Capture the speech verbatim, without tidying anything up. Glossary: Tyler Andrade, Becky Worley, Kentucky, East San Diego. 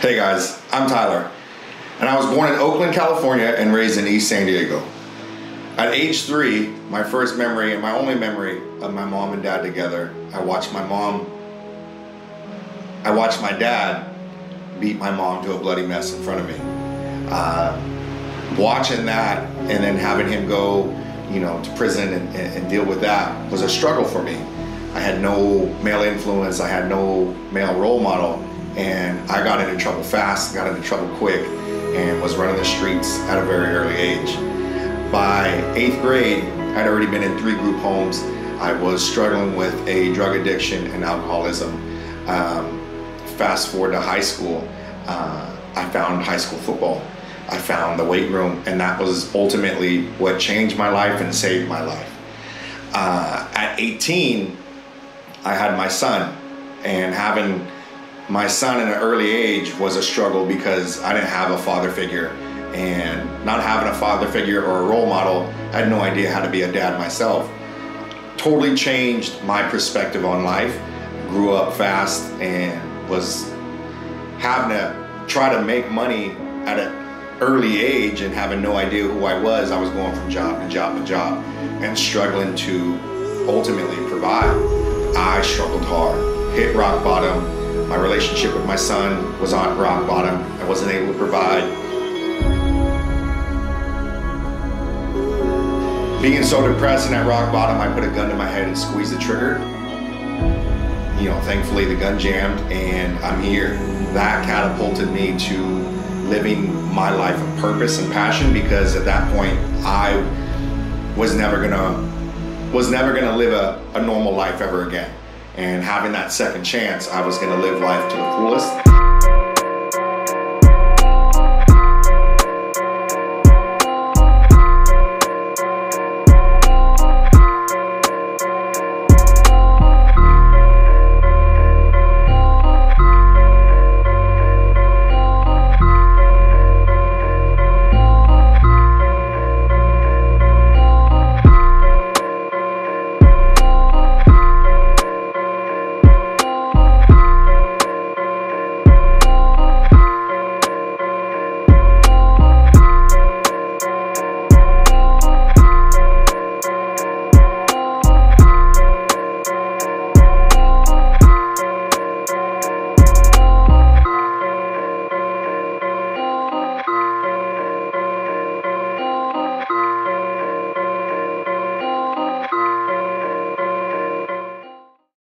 Hey guys, I'm Tyler, and I was born in Oakland, California and raised in East San Diego. At age three, my first memory and my only memory of my mom and dad together, I watched my mom, I watched my dad beat my mom to a bloody mess in front of me. Uh, watching that and then having him go, you know, to prison and, and deal with that was a struggle for me. I had no male influence, I had no male role model. And I got into trouble fast, got into trouble quick, and was running the streets at a very early age. By eighth grade, I'd already been in three group homes. I was struggling with a drug addiction and alcoholism. Um, fast forward to high school, uh, I found high school football. I found the weight room, and that was ultimately what changed my life and saved my life. Uh, at eighteen, I had my son, and having my son in an early age was a struggle because I didn't have a father figure, and not having a father figure or a role model, I had no idea how to be a dad myself. Totally changed my perspective on life, grew up fast, and was having to try to make money at an early age and having no idea who I was. I was going from job to job to job and struggling to ultimately provide. I struggled hard, hit rock bottom. My relationship with my son was on rock bottom. I wasn't able to provide. Being so depressed and at rock bottom, I put a gun to my head and squeezed the trigger. You know, thankfully the gun jammed and I'm here. That catapulted me to living my life of purpose and passion, because at that point I was never gonna, was never gonna live a, a normal life ever again. And having that second chance, I was gonna live life to the fullest.